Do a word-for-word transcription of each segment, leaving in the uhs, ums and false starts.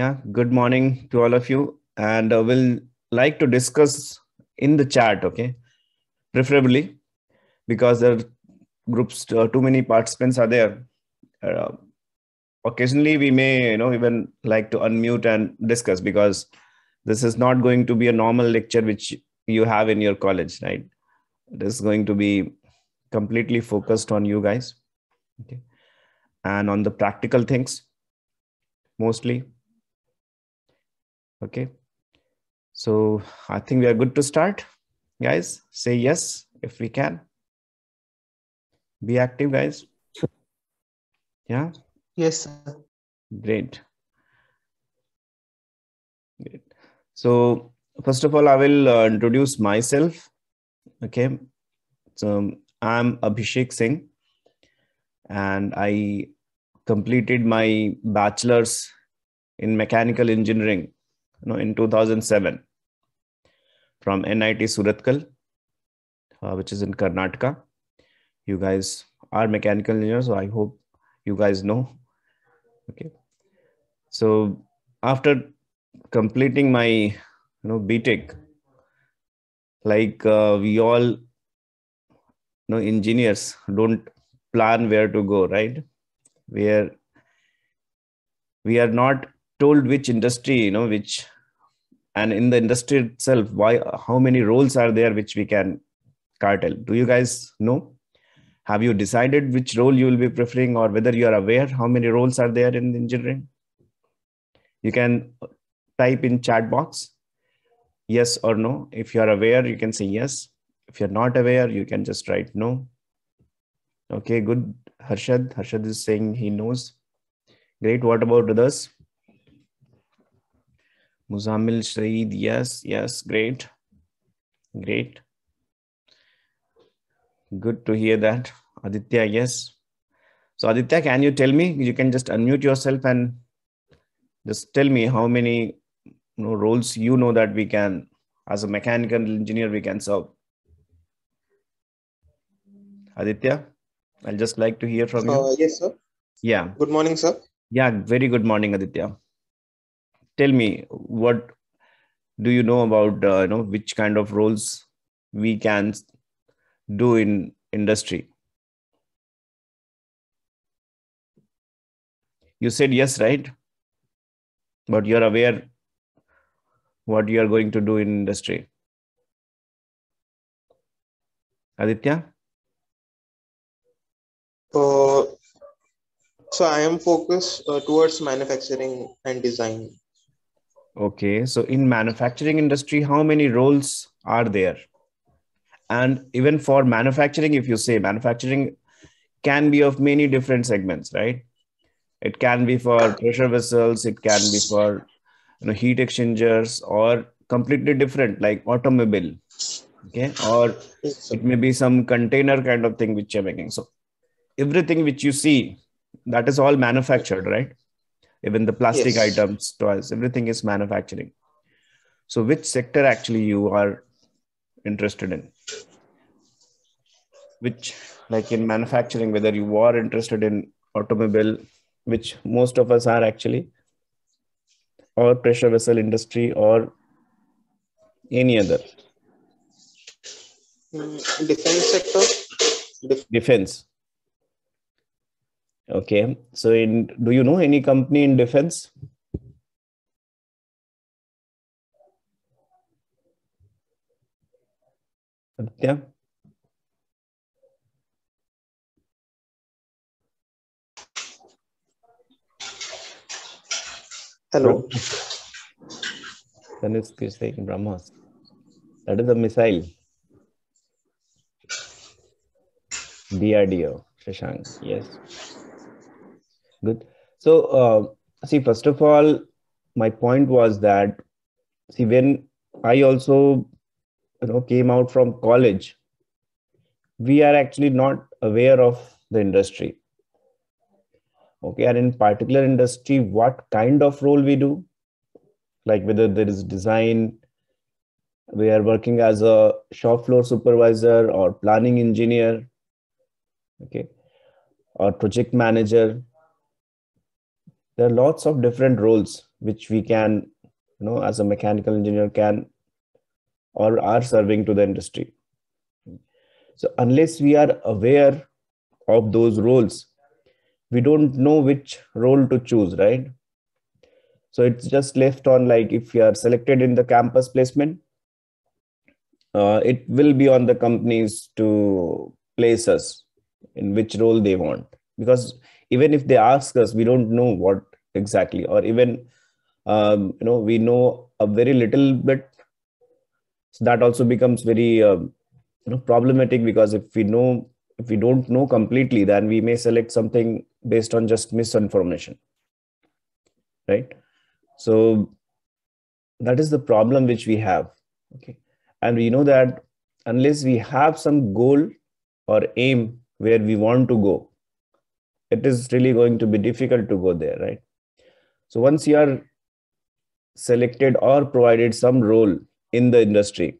Yeah, good morning to all of you. And uh, we'll like to discuss in the chat, okay? Preferably, because there are groups, uh, too many participants are there. Uh, occasionally, we may, you know, even like to unmute and discuss, because this is not going to be a normal lecture which you have in your college, right? This is going to be completely focused on you guys, okay? And on the practical things, mostly. Okay, so I think we are good to start. Guys, say yes if we can. Be active, guys. Yeah? Yes, sir. Great. Great. So first of all, I will uh, introduce myself. Okay, so I'm Abhishek Singh, and I completed my bachelor's in mechanical engineering No, in two thousand seven from N I T Suratkal, uh, which is in Karnataka. You guys are mechanical engineers, so I hope you guys know. Okay. So after completing my, you know, B Tech, like uh, we all, you know, engineers don't plan where to go, right? Where we are not told which industry, you know, which, and in the industry itself, why, how many roles are there which we can cartel? Do you guys know? Have you decided which role you will be preferring, or whether you are aware how many roles are there in engineering? You can type in chat box, yes or no. If you are aware, you can say yes. If you're not aware, you can just write no. Okay, good. Harshad, Harshad is saying he knows. Great. What about others? Muzamil Shaheed, yes, yes, great, great. Good to hear that. Aditya, yes. So Aditya, can you tell me, you can just unmute yourself and just tell me how many, you know, roles you know that we can, as a mechanical engineer, we can serve. Aditya, I'd just like to hear from uh, you. Yes, sir. Yeah. Good morning, sir. Yeah, very good morning, Aditya. Tell me, what do you know about, uh, you know, which kind of roles we can do in industry? You said yes, right? But you're aware what you are going to do in industry. Aditya? Uh, so I am focused uh, towards manufacturing and design. Okay, so in manufacturing industry, how many roles are there? And even for manufacturing, if you say manufacturing can be of many different segments, right? It can be for pressure vessels, it can be for, you know, heat exchangers, or completely different like automobile, okay? Or it may be some container kind of thing which you're making. So everything which you see, that is all manufactured, right? Even the plastic yes. items, toys, everything is manufacturing. So which sector actually you are interested in? Which, like in manufacturing, whether you are interested in automobile, which most of us are actually, or pressure vessel industry, or any other? Defense sector? Def Defense. Okay, so in, do you know any company in defense? Yeah. Hello. Then it's saying Brahmos. That is a missile. D R D O, Shashank, yes. Good. So, uh, see, first of all, my point was that, see, when I also, you know, came out from college, we are actually not aware of the industry. Okay. And in particular industry, what kind of role we do, like whether there is design, we are working as a shop floor supervisor or planning engineer, okay, or project manager. there are lots of different roles which we can, you know, as a mechanical engineer can or are serving to the industry. So unless we are aware of those roles, we don't know which role to choose, right? So it's just left on, like, if you are selected in the campus placement, uh, it will be on the companies to place us in which role they want. Because even if they ask us, we don't know what exactly, or even, um, you know, we know a very little bit. So that also becomes very uh, you know, problematic, because if we know, if we don't know completely, then we may select something based on just misinformation, right? So that is the problem which we have. Okay. And we know that unless we have some goal or aim where we want to go, it is really going to be difficult to go there, right? So once you are selected or provided some role in the industry,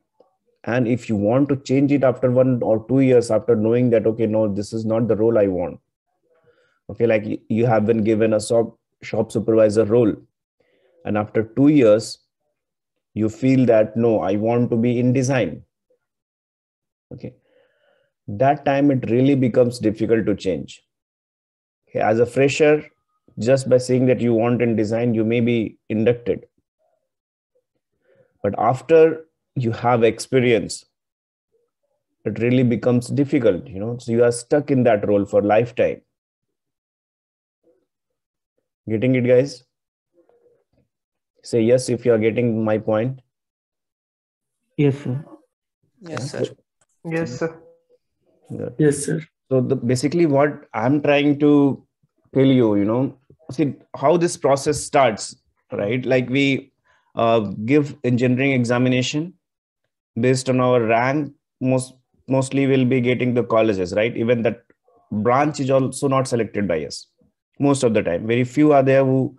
and if you want to change it after one or two years, after knowing that, okay, no, this is not the role I want. Okay, like you have been given a shop, shop supervisor role. And after two years, you feel that, no, I want to be in design. Okay. That time it really becomes difficult to change. Okay, as a fresher, just by saying that you want in design, you may be inducted. But after you have experience, it really becomes difficult, you know, so you are stuck in that role for lifetime. Getting it, guys? Say yes if you are getting my point. Yes, sir. Yes, sir. Yes, sir. Good. Yes, sir. So the, basically what I'm trying to tell you, you know, see how this process starts, right? Like we uh, give engineering examination based on our rank. Most, mostly we'll be getting the colleges, right? Even that branch is also not selected by us most of the time. Very few are there who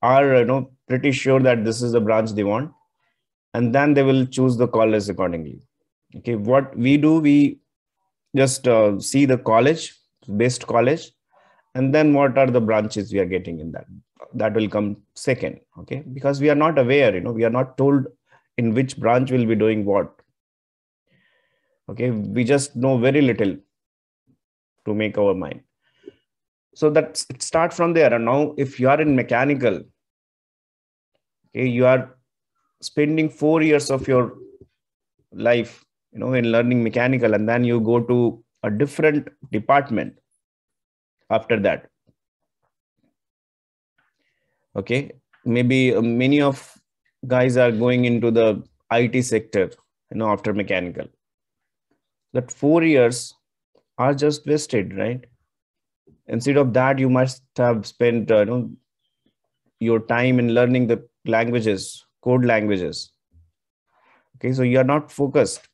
are, you know, pretty sure that this is the branch they want. And then they will choose the college accordingly. Okay. What we do, we just uh, see the college, best college, and then what are the branches we are getting in that. That will come second, okay? Because we are not aware, you know, we are not told in which branch we'll be doing what. Okay, we just know very little to make our mind. So that it starts from there. And now if you are in mechanical, okay, you are spending four years of your life, you know, in learning mechanical, and then you go to a different department after that. Okay. Maybe many of guys are going into the I T sector, you know, after mechanical. That four years are just wasted, right? Instead of that, you must have spent, uh, you know, your time in learning the languages, code languages. Okay. So you are not focused.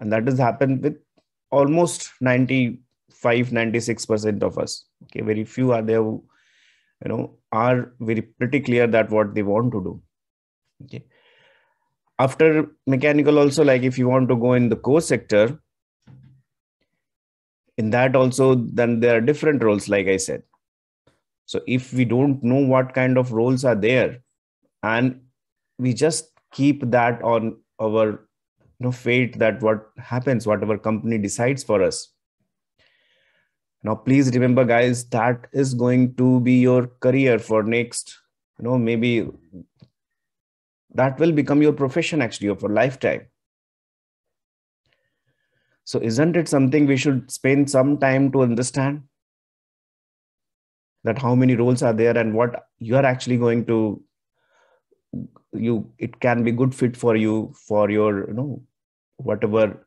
And that has happened with almost ninety-five, ninety-six percent of us. Okay, very few are there who, you know, are very pretty clear that what they want to do. Okay. After mechanical also, like if you want to go in the core sector, in that also, then there are different roles, like I said. So if we don't know what kind of roles are there, and we just keep that on our no fate, that what happens, whatever company decides for us. Now, please remember, guys, that is going to be your career for next, you know, maybe that will become your profession actually of a lifetime. So isn't it something we should spend some time to understand, that how many roles are there and what you are actually going to you, it can be good fit for you, for your, you know, whatever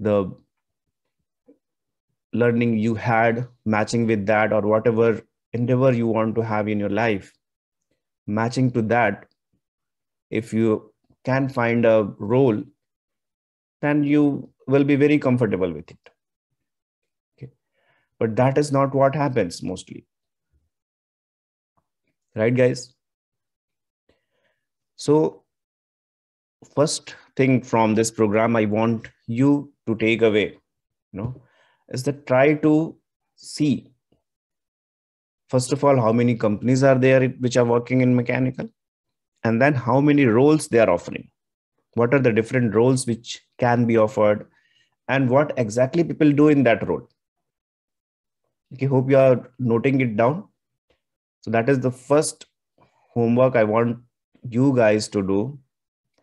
the learning you had, matching with that, or whatever endeavor you want to have in your life, matching to that. If you can find a role, then you will be very comfortable with it. Okay. But that is not what happens mostly. Right, guys? So first thing from this program I want you to take away, you know, is that try to see First of all, how many companies are there which are working in mechanical? And then how many roles they are offering? What are the different roles which can be offered? And what exactly people do in that role? Okay, hope you are noting it down. So that is the first homework I want you guys to do,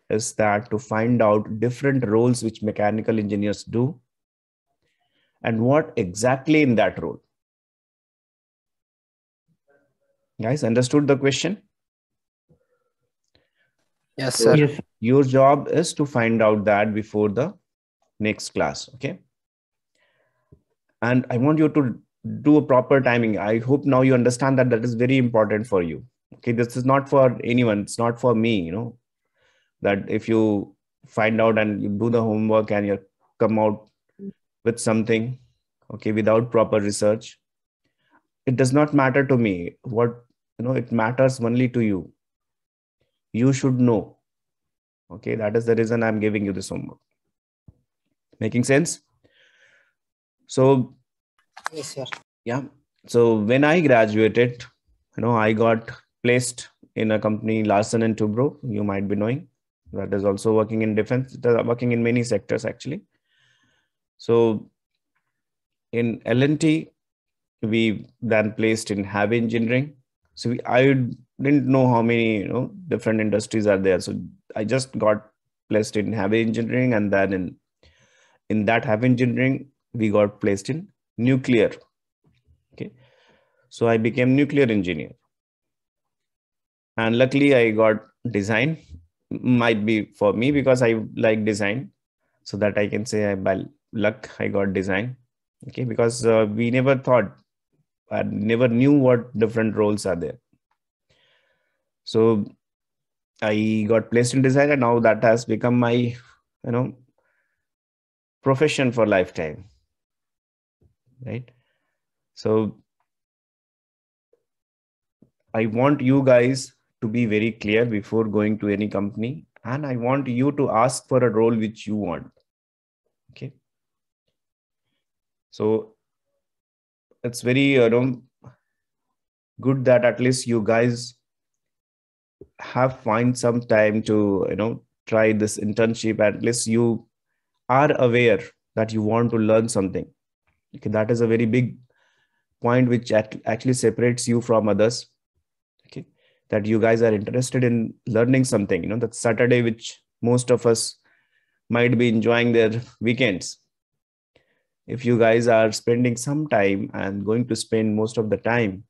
is that to find out different roles which mechanical engineers do and what exactly in that role. Guys, understood the question? Yes, sir. Yes. Your job is to find out that before the next class, okay? And I want you to do a proper timing. I hope now you understand that that is very important for you. Okay, this is not for anyone. It's not for me, you know, that if you find out and you do the homework and you come out with something, okay, without proper research, it does not matter to me. What, you know, it matters only to you. You should know. Okay, that is the reason I'm giving you this homework. Making sense? So, yes, sir. Yeah. So when I graduated, you know, I got placed in a company, Larsen and Toubro, you might be knowing, that is also working in defense, working in many sectors actually. So in L and T, we then placed in heavy engineering. So we, I didn't know how many, you know, different industries are there. So I just got placed in heavy engineering, and then in, in that heavy engineering, we got placed in nuclear. Okay. So I became nuclear engineer. And luckily I got design, might be for me because I like design, so that I can say I, by luck I got design. Okay. Because uh, we never thought, I never knew what different roles are there. So I got placed in design, and now that has become my, you know, profession for lifetime. Right. So I want you guys to be very clear before going to any company, and I want you to ask for a role which you want. Okay. So it's very uh, good that at least you guys have find some time to, you know, try this internship. At least you are aware that you want to learn something. Okay, that is a very big point which actually separates you from others. Okay, that you guys are interested in learning something, you know, that Saturday, which most of us might be enjoying their weekends. If you guys are spending some time and going to spend most of the time,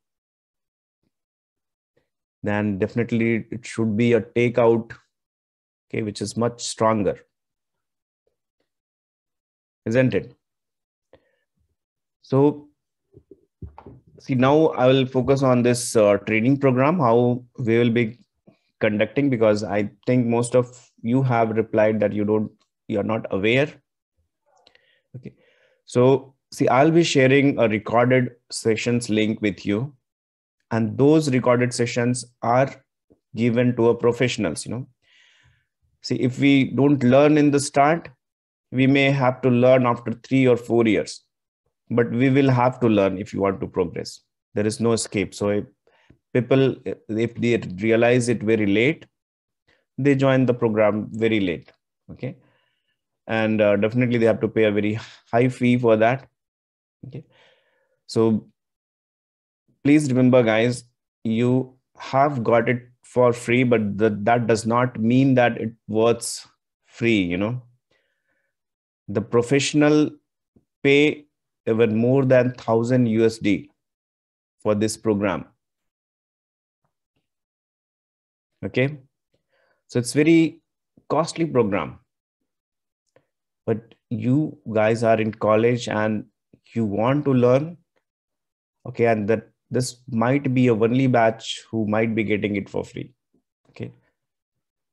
then definitely it should be a takeout, okay, which is much stronger. Isn't it? So, see, now I will focus on this uh, training program, how we will be conducting, because I think most of you have replied that you don't, you're not aware. Okay. So, see, I'll be sharing a recorded sessions link with you, and those recorded sessions are given to our professionals, you know. See, if we don't learn in the start, we may have to learn after three or four years. But we will have to learn if you want to progress. There is no escape. So if people, if they realize it very late, they join the program very late. Okay. And uh, definitely they have to pay a very high fee for that. Okay. So please remember, guys, you have got it for free, but the, that does not mean that it worth's free. You know, the professional pay even more than one thousand U S D for this program. Okay. So it's very costly program, but you guys are in college and you want to learn. Okay. And that this might be a only batch who might be getting it for free. Okay.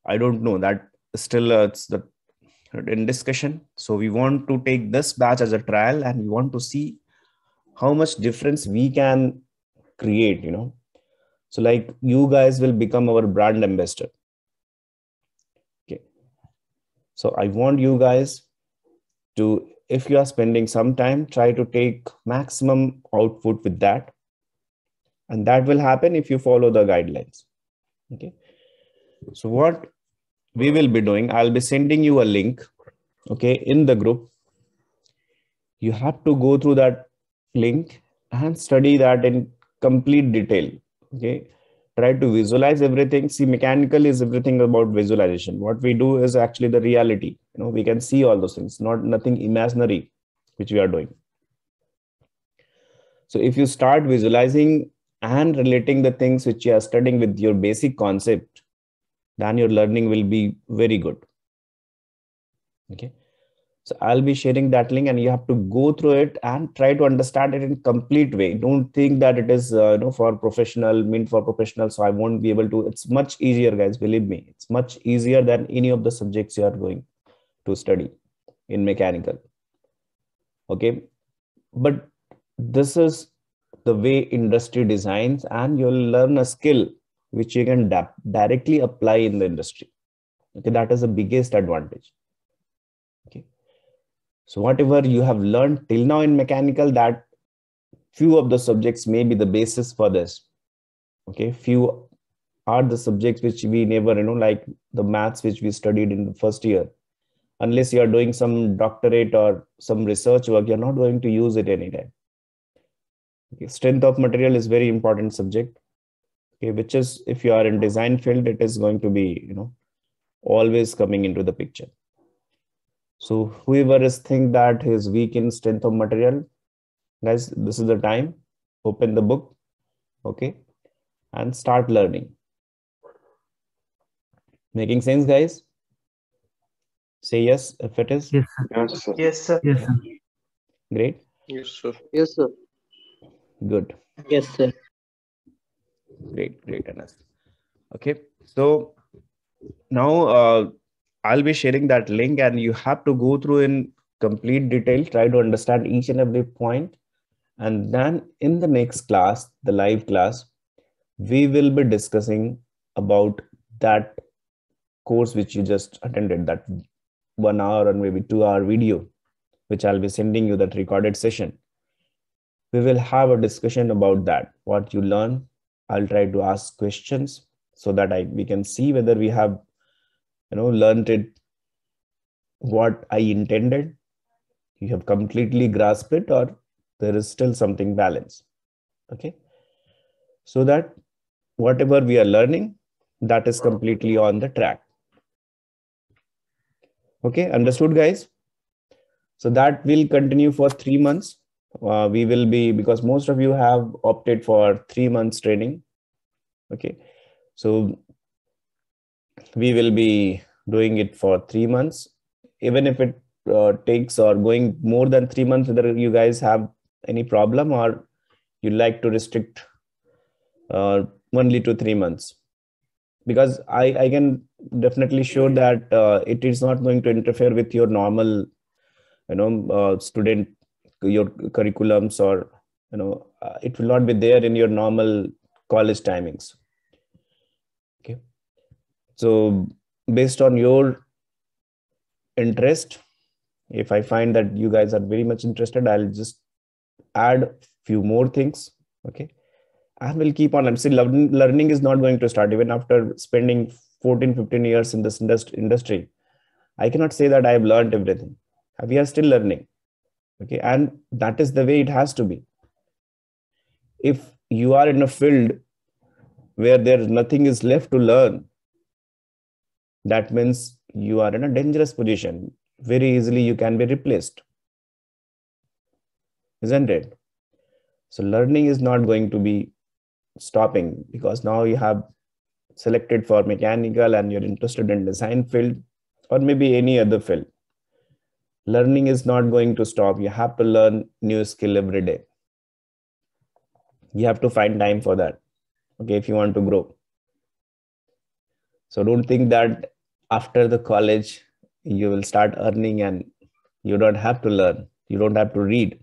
I don't know that still uh, it's the in discussion. So we want to take this batch as a trial, and we want to see how much difference we can create, you know. So like you guys will become our brand ambassador. Okay. So I want you guys to, if you are spending some time, try to take maximum output with that. And that will happen if you follow the guidelines. Okay. So what we will be doing, I'll be sending you a link, okay, in the group. You have to go through that link and study that in complete detail. Okay. Try to visualize everything. See, mechanical is everything about visualization. What we do is actually the reality. You know, we can see all those things, not nothing imaginary, which we are doing. So if you start visualizing and relating the things which you are studying with your basic concept, then your learning will be very good. Okay. So I'll be sharing that link and you have to go through it and try to understand it in complete way. Don't think that it is uh, you know, for professional, meant for professional, so I won't be able to. It's much easier, guys, believe me. It's much easier than any of the subjects you are going to study in mechanical. Okay. But this is the way industry designs, and you'll learn a skill which you can directly apply in the industry. Okay, that is the biggest advantage. Okay. So whatever you have learned till now in mechanical, that few of the subjects may be the basis for this. Okay, few are the subjects which we never, you know, like the maths which we studied in the first year. Unless you are doing some doctorate or some research work, you're not going to use it anytime. Okay, strength of material is very important subject. Okay, which is, if you are in design field, it is going to be, you know, always coming into the picture. So whoever is think that he is weak in strength of material, guys, this is the time. Open the book, okay, and start learning. Making sense, guys? Say yes if it is. Yes, sir. Yes, sir. Yes, sir. Yes, sir. Great. Yes, sir. Yes, sir. Good. Yes, sir. Great, great, Anas. Okay, so now uh, I'll be sharing that link and you have to go through in complete detail, try to understand each and every point. And then in the next class, the live class, we will be discussing about that course which you just attended, that one hour and maybe two hour video, which I'll be sending you that recorded session. We will have a discussion about that, what you learn. I'll try to ask questions so that I, we can see whether we have, you know, learned it, what I intended, you have completely grasped it, or there is still something balanced. Okay. So that whatever we are learning, that is completely on the track. Okay. Understood, guys? So that will continue for three months. Uh, we will be, because most of you have opted for three months training. Okay. So we will be doing it for three months. Even if it uh, takes or going more than three months, whether you guys have any problem or you like to restrict uh, only to three months. Because I, I can definitely show that uh, it is not going to interfere with your normal, you know, uh, student, your curriculums, or, you know, uh, it will not be there in your normal college timings. Okay. So based on your interest, if I find that you guys are very much interested, I'll just add a few more things. Okay. And we'll keep on. I'm still learning, learning is not going to start even after spending fourteen, fifteen years in this industry. I cannot say that I've learned everything. We are still learning. Okay, and that is the way it has to be. If you are in a field where there is nothing is left to learn, that means you are in a dangerous position. Very easily you can be replaced, isn't it? So learning is not going to be stopping, because now you have selected for mechanical and you're interested in design field or maybe any other field. Learning is not going to stop. You have to learn new skill every day. You have to find time for that. Okay, if you want to grow. So don't think that after the college, you will start earning and you don't have to learn. You don't have to read.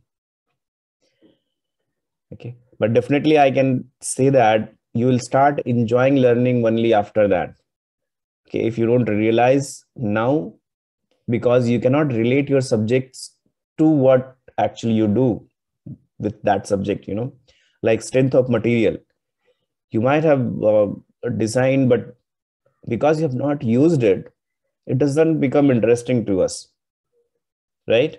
Okay, but definitely I can say that you will start enjoying learning only after that. Okay, if you don't realize now, because you cannot relate your subjects to what actually you do with that subject, you know, like strength of material. you might have uh, designed, but because you have not used it, it doesn't become interesting to us, right?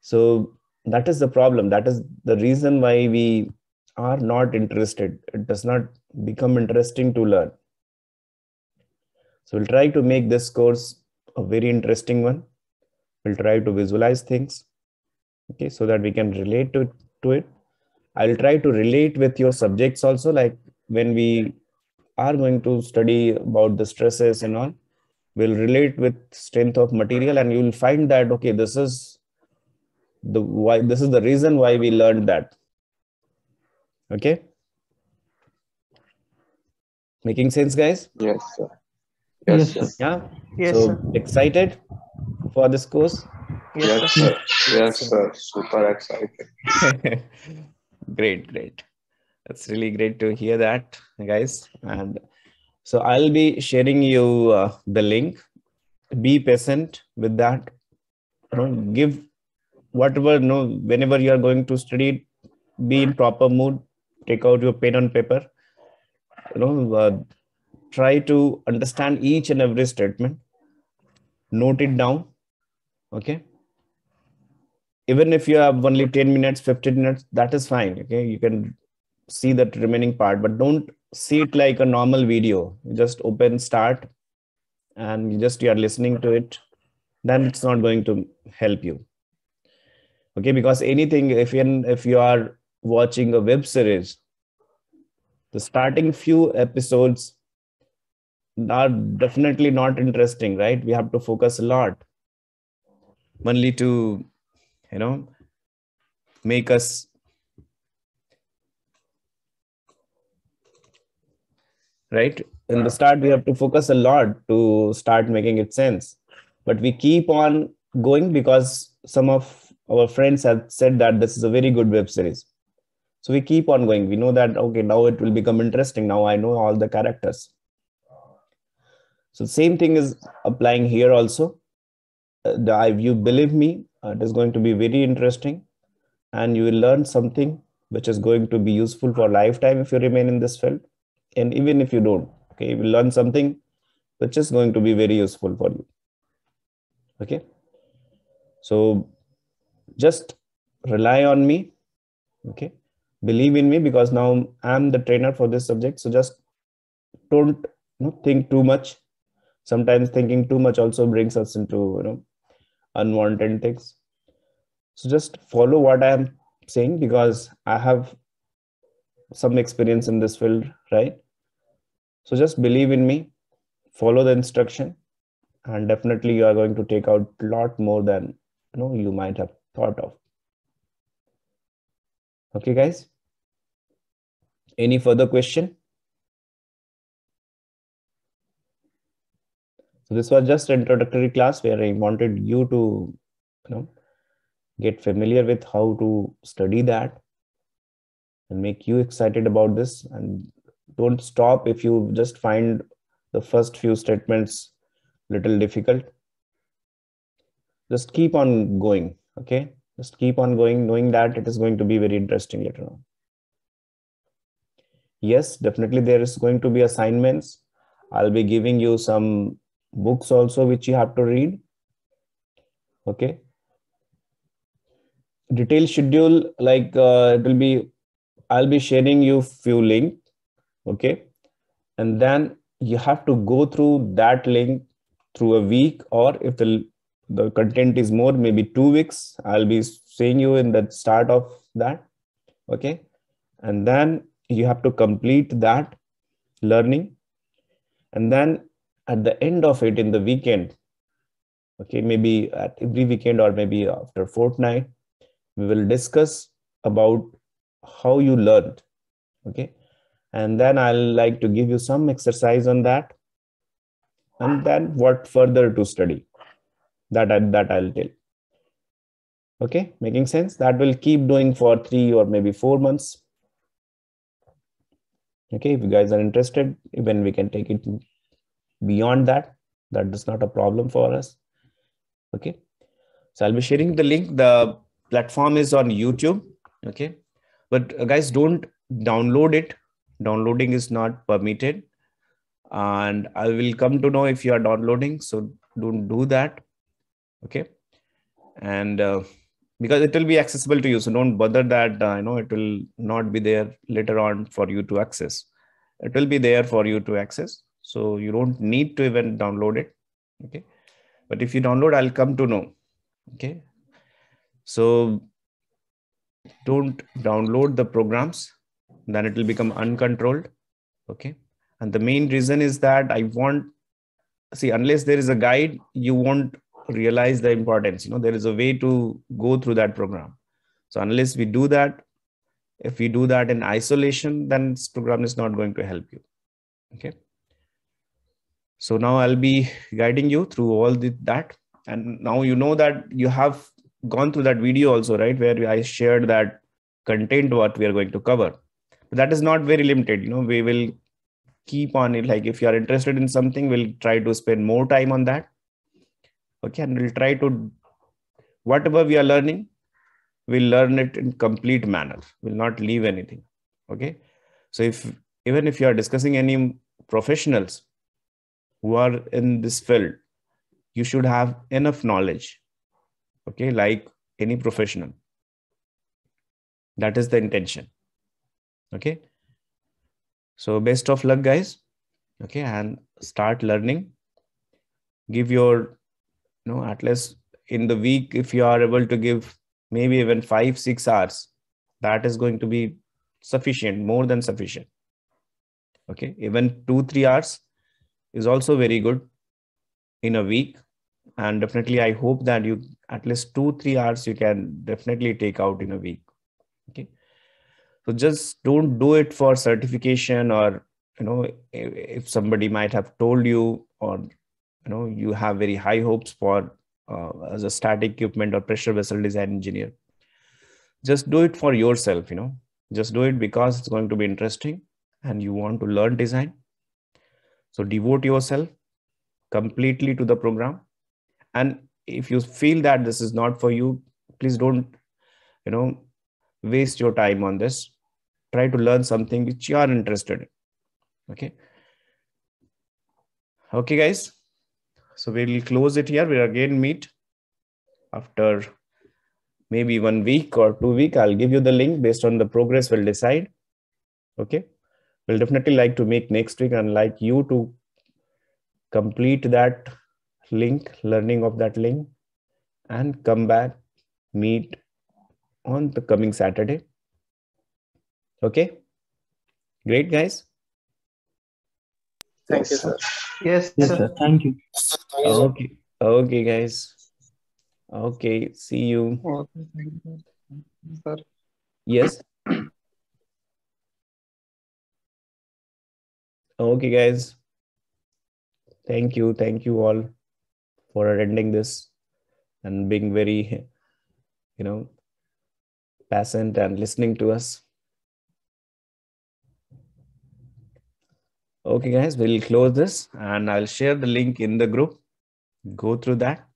So that is the problem. That is the reason why we are not interested. It does not become interesting to learn. So we'll try to make this course a very interesting one. We'll try to visualize things, okay, so that we can relate to, to it. I'll try to relate with your subjects also, like when we are going to study about the stresses and all, we'll relate with strength of material, and you will find that, okay, this is the why, this is the reason why we learned that, okay? Making sense, guys? Yes, sir. Yes, yes, yeah. Yes, so sir. Excited for this course? Yes, sir. Yes, sir. Super excited. Great, great. That's really great to hear that, guys. And so I'll be sharing you uh, the link. Be patient with that. You know, give whatever, you know, whenever you are going to study, be in proper mood. Take out your pen and paper. You know, uh, try to understand each and every statement. Note it down. Okay. Even if you have only ten minutes, fifteen minutes, that is fine. Okay. You can see that remaining part, but don't see it like a normal video. You just open start and you just, you are listening to it. Then it's not going to help you. Okay. Because anything, if you, if you are watching a web series, the starting few episodes are definitely not interesting, right? We have to focus a lot only to, you know, make us right. In the start, we have to focus a lot to start making it sense, but we keep on going because some of our friends have said that this is a very good web series. So we keep on going. We know that, okay, now it will become interesting. Now I know all the characters. So same thing is applying here also. Uh, you believe me, uh, it is going to be very interesting and you will learn something which is going to be useful for a lifetime if you remain in this field. And even if you don't, okay, you will learn something which is going to be very useful for you. Okay. So just rely on me. Okay. Believe in me, because now I'm the trainer for this subject. So just don't, you know, think too much. Sometimes thinking too much also brings us into, you know, unwanted things. So just follow what I am saying, because I have some experience in this field, right? So just believe in me, follow the instruction, and definitely you are going to take out a lot more than, you know, you might have thought of. Okay, guys, any further question? So this was just an introductory class where I wanted you to, you know, get familiar with how to study that and make you excited about this. And don't stop if you just find the first few statements little difficult. Just keep on going, okay? Just keep on going, knowing that it is going to be very interesting later on. Yes, definitely there is going to be assignments. I'll be giving you some books also which you have to read. Okay. Detailed schedule, like uh, it will be, I'll be sharing you few links. Okay. And then you have to go through that link through a week, or if the The content is more, maybe two weeks. I'll be saying you in the start of that. Okay. And then you have to complete that learning. And then at the end of it in the weekend, okay, maybe at every weekend or maybe after fortnight, we will discuss about how you learned. Okay. And then I'll like to give you some exercise on that. And then what further to study. That, I, that I'll tell. Okay, making sense? That will keep doing for three or maybe four months. Okay, if you guys are interested, even we can take it beyond that. That is not a problem for us. Okay, so I'll be sharing the link. The platform is on YouTube. Okay, but guys, don't download it. downloading is not permitted. And I will come to know if you are downloading. So don't do that. Okay. And uh, because it will be accessible to you. So don't bother that, uh, you know, it will not be there later on for you to access. It will be there for you to access. So you don't need to even download it. Okay. But if you download, I'll come to know. Okay. So don't download the programs. Then it will become uncontrolled. Okay. And the main reason is that I want, see, unless there is a guide, you won't realize the importance. You know, there is a way to go through that program. So unless we do that, if we do that in isolation, then this program is not going to help you. Okay. So now I'll be guiding you through all the, that. And now you know that you have gone through that video also, right? Where I shared that content, what we are going to cover. But that is not very limited. You know, we will keep on it. Like if you are interested in something, we'll try to spend more time on that. Okay. And we'll try to, whatever we are learning, we'll learn it in complete manner. We'll not leave anything. Okay. So if, even if you are discussing any professionals who are in this field, you should have enough knowledge. Okay. Like any professional. That is the intention. Okay. So best of luck, guys. Okay. And start learning. Give your, you know, at least in the week, if you are able to give maybe even five, six hours, that is going to be sufficient, more than sufficient. Okay. Even two, three hours is also very good in a week. And definitely, I hope that you at least two, three hours, you can definitely take out in a week. Okay. So just don't do it for certification or, you know, if somebody might have told you or, you know, you have very high hopes for uh, as a static equipment or pressure vessel design engineer. Just do it for yourself, you know, just do it because it's going to be interesting and you want to learn design. So devote yourself completely to the program. And if you feel that this is not for you, please don't, you know, waste your time on this. Try to learn something which you are interested in. Okay. Okay, guys. So we will close it here. We'll again meet after maybe one week or two weeks. I'll give you the link based on the progress. We'll decide. Okay. We'll definitely like to make next week and like you to complete that link, learning of that link, and come back, meet on the coming Saturday. Okay. Great, guys. Thank you, sir. Yes, yes, sir. Thank you. Okay. Okay, guys. Okay. See you. Okay. Thank you, sir. Yes. Okay, guys. Thank you. Thank you all for attending this and being very, you know, patient and listening to us. Okay, guys, we'll close this and I'll share the link in the group. Go through that.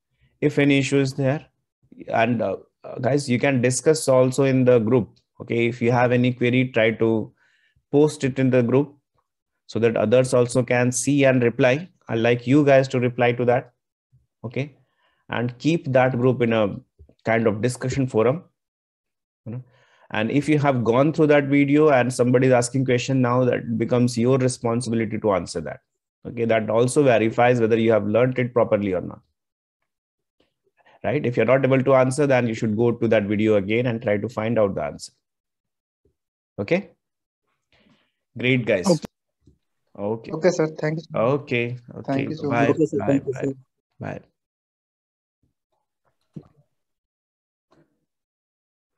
If any issue is there, and uh, guys, you can discuss also in the group. Okay. If you have any query, try to post it in the group so that others also can see and reply. I'd like you guys to reply to that. Okay. And keep that group in a kind of discussion forum. And if you have gone through that video and somebody is asking question now, that becomes your responsibility to answer that. Okay. That also verifies whether you have learned it properly or not. Right. If you're not able to answer, then you should go to that video again and try to find out the answer. Okay. Great, guys. Okay. Okay, okay, sir. Thank you. Okay. Okay. Thank you so much. Bye. Bye. Bye.